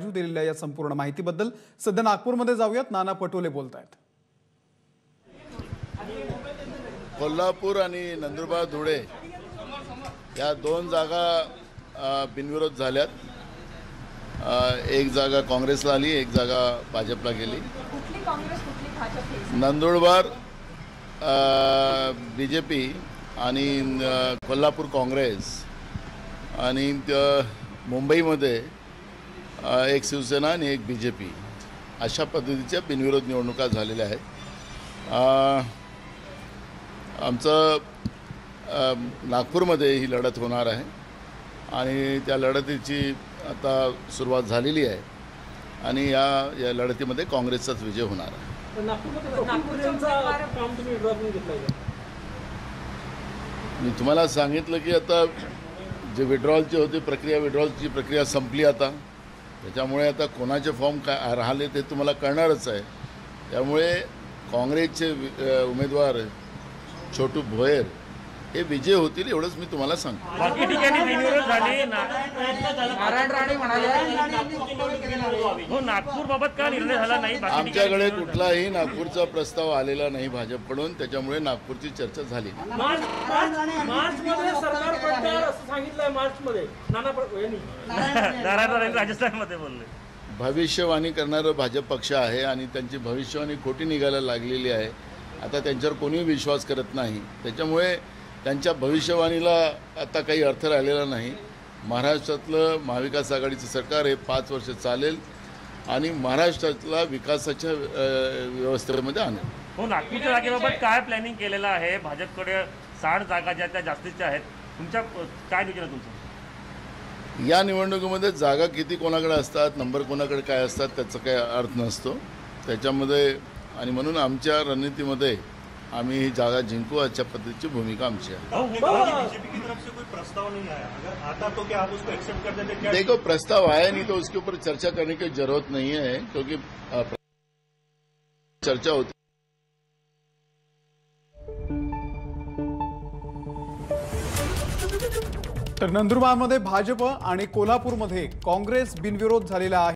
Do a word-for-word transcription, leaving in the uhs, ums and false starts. दिलेल्या या संपूर्ण माहितीबद्दल सध्या नागपूरमध्ये जाऊयात, नाना पटोले बोलतायत। कोल्हापूर आणि नंदुरबार धुळे या दोन जागा बिनविरोध झाल्यात। एक जागा काँग्रेसला आली, एक जागा भाजपला गेली। नंदुरबार बीजेपी आणि कोल्हापूर काँग्रेस आणि मुंबईमध्ये एक शिवसेना आणि एक बीजेपी अशा पद्धतीच्या बिनविरोध निवडणुका झालेल्या आहेत। आमचं नागपूरमध्ये ही लढत होणार आहे आणि त्या लढतीची आता सुरुवात झालेली आहे आणि या या लढतीमध्ये काँग्रेसचाच विजय होणार आहे। मी तुम्हाला सांगितलं की आता जे विड्रॉलची होती प्रक्रिया विड्रॉलची प्रक्रिया संपली। आता त्याच्यामुळे आता कोणाचे फॉर्म का राहिले ते तुम्हाला कळणारच आहे। त्यामुळे काँग्रेसचे उमेदवार छोटू भोयर हे विजय होतील एवढंच मी तुम्हाला सांगतो। बाकी ठिकाणी बिनविरोध झाले। नारायण राणे म्हणाले हो नागपूर बाबत का निर्णय झाला नाही? आमच्याकडे कुठलाही नागपूरचा प्रस्ताव आलेला नाही भाजपकडून, त्याच्यामुळे नागपूरची चर्चा झाली नाही। मार्च मध्ये सरकार पडणार असं सांगितलंय। मार्च मध्ये नाना नारायण राणे राजस्थान मध्ये बोलले। भविष्यवाणी करणारं भाजप पक्ष आहे आणि त्यांची भविष्यवाणी खोटी निघायला लागलेली आहे। आता त्यांच्यावर कोणी विश्वास करत नाही, त्याच्यामुळे त्यांच्या भविष्यवाणीला आता काही अर्थ राहिलेला नाही। महाराष्ट्रातलं महाविकास आघाडीचं सरकार हे पाच वर्ष चालेल आणि महाराष्ट्रातला विकासाच्या व्यवस्थेमध्ये आणेल। हो नागपूरच्या जागेबाबत काय प्लॅनिंग केलेलं आहे? भाजपकडे साठ जागा ज्या त्या जास्तीच्या आहेत, तुमच्या काय नियोजन तुमचं? या निवडणुकीमध्ये जागा किती कोणाकडे असतात, नंबर कोणाकडे काय असतात त्याचा काय अर्थ नसतो त्याच्यामध्ये, आणि म्हणून आमच्या रणनीतीमध्ये आम्ही ही जागा जिंकू अशा पद्धतीची भूमिका आमची है। देखो प्रस्ताव आया नहीं तो उसके ऊपर चर्चा करने की जरूरत नहीं है, क्योंकि चर्चा होती। तर नंदुरबारमध्ये भाजप आणि कोल्हापूरमध्ये काँग्रेस बिनविरोध झालेला आहे।